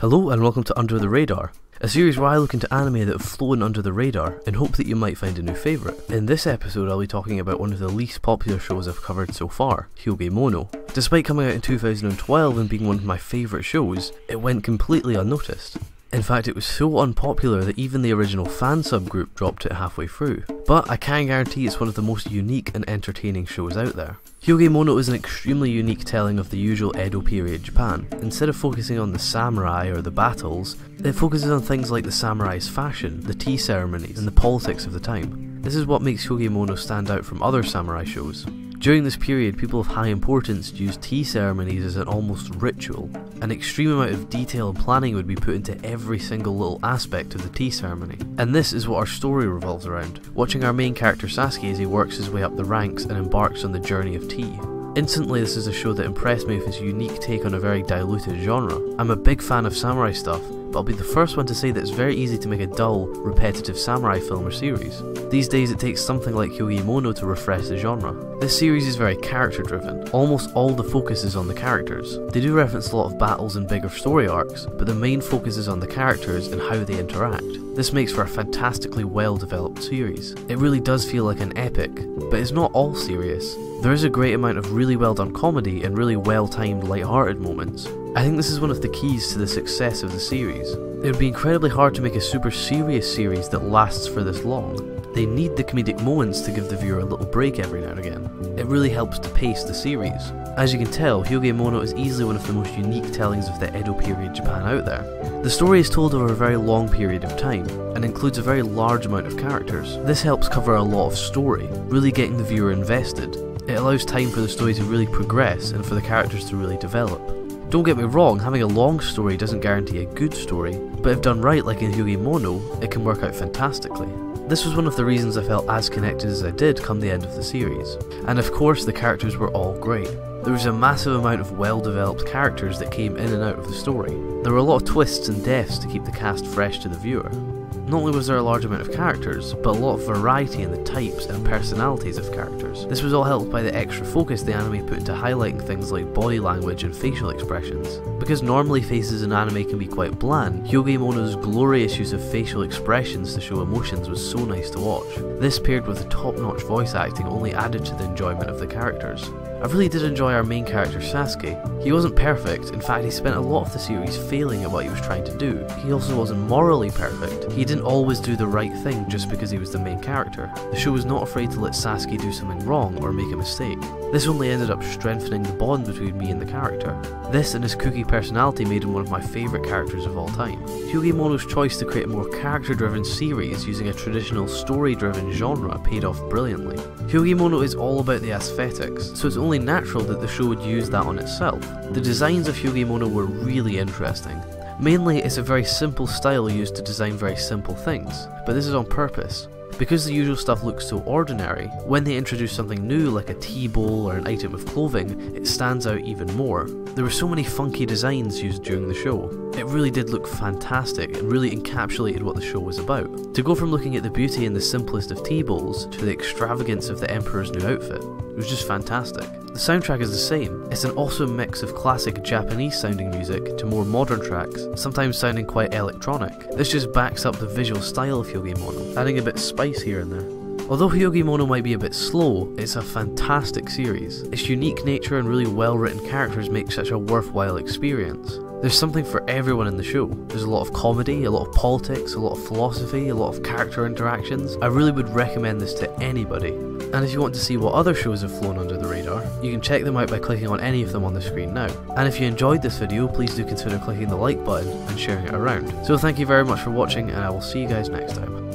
Hello and welcome to Under the Radar, a series where I look into anime that have flown under the radar and hope that you might find a new favourite. In this episode I'll be talking about one of the least popular shows I've covered so far, Hyouge Mono. Despite coming out in 2012 and being one of my favourite shows, it went completely unnoticed. In fact, it was so unpopular that even the original fan subgroup dropped it halfway through. But I can guarantee it's one of the most unique and entertaining shows out there. Hyouge Mono is an extremely unique telling of the usual Edo period Japan. Instead of focusing on the samurai or the battles, it focuses on things like the samurai's fashion, the tea ceremonies, and the politics of the time. This is what makes Hyouge Mono stand out from other samurai shows. During this period, people of high importance used tea ceremonies as an almost ritual. An extreme amount of detail and planning would be put into every single little aspect of the tea ceremony. And this is what our story revolves around, watching our main character Sasuke as he works his way up the ranks and embarks on the journey of tea. Instantly, this is a show that impressed me with its unique take on a very diluted genre. I'm a big fan of samurai stuff, but I'll be the first one to say that it's very easy to make a dull, repetitive samurai film or series. These days it takes something like Hyouge Mono to refresh the genre. This series is very character driven, almost all the focus is on the characters. They do reference a lot of battles and bigger story arcs, but the main focus is on the characters and how they interact. This makes for a fantastically well developed series. It really does feel like an epic, but it's not all serious. There is a great amount of really well done comedy and really well timed lighthearted moments. I think this is one of the keys to the success of the series. It would be incredibly hard to make a super serious series that lasts for this long. They need the comedic moments to give the viewer a little break every now and again. It really helps to pace the series. As you can tell, Hyouge Mono is easily one of the most unique tellings of the Edo period Japan out there. The story is told over a very long period of time, and includes a very large amount of characters. This helps cover a lot of story, really getting the viewer invested. It allows time for the story to really progress and for the characters to really develop. Don't get me wrong, having a long story doesn't guarantee a good story, but if done right like in Hyouge Mono, it can work out fantastically. This was one of the reasons I felt as connected as I did come the end of the series. And of course the characters were all great. There was a massive amount of well-developed characters that came in and out of the story. There were a lot of twists and deaths to keep the cast fresh to the viewer. Not only was there a large amount of characters, but a lot of variety in the types and personalities of characters. This was all helped by the extra focus the anime put into highlighting things like body language and facial expressions. Because normally faces in anime can be quite bland, Hyouge Mono's glorious use of facial expressions to show emotions was so nice to watch. This paired with the top-notch voice acting only added to the enjoyment of the characters. I really did enjoy our main character Sasuke. He wasn't perfect, in fact he spent a lot of the series failing at what he was trying to do. He also wasn't morally perfect. He didn't always do the right thing just because he was the main character. The show was not afraid to let Sasuke do something wrong or make a mistake. This only ended up strengthening the bond between me and the character. This and his kooky personality made him one of my favourite characters of all time. Hyouge Mono's choice to create a more character-driven series using a traditional story-driven genre paid off brilliantly. Hyouge Mono is all about the aesthetics, so it's only natural that the show would use that on itself. The designs of Hyouge Mono were really interesting. Mainly it's a very simple style used to design very simple things, but this is on purpose. Because the usual stuff looks so ordinary, when they introduce something new like a tea bowl or an item of clothing, it stands out even more. There were so many funky designs used during the show. It really did look fantastic and really encapsulated what the show was about. To go from looking at the beauty in the simplest of tea bowls to the extravagance of the Emperor's new outfit, it was just fantastic. The soundtrack is the same. It's an awesome mix of classic Japanese sounding music to more modern tracks, sometimes sounding quite electronic. This just backs up the visual style of Hyouge Mono, adding a bit of spice here and there. Although Hyouge Mono might be a bit slow, it's a fantastic series. Its unique nature and really well written characters make such a worthwhile experience. There's something for everyone in the show. There's a lot of comedy, a lot of politics, a lot of philosophy, a lot of character interactions. I really would recommend this to anybody. And if you want to see what other shows have flown under the radar, you can check them out by clicking on any of them on the screen now. And if you enjoyed this video, please do consider clicking the like button and sharing it around. So thank you very much for watching, and I will see you guys next time.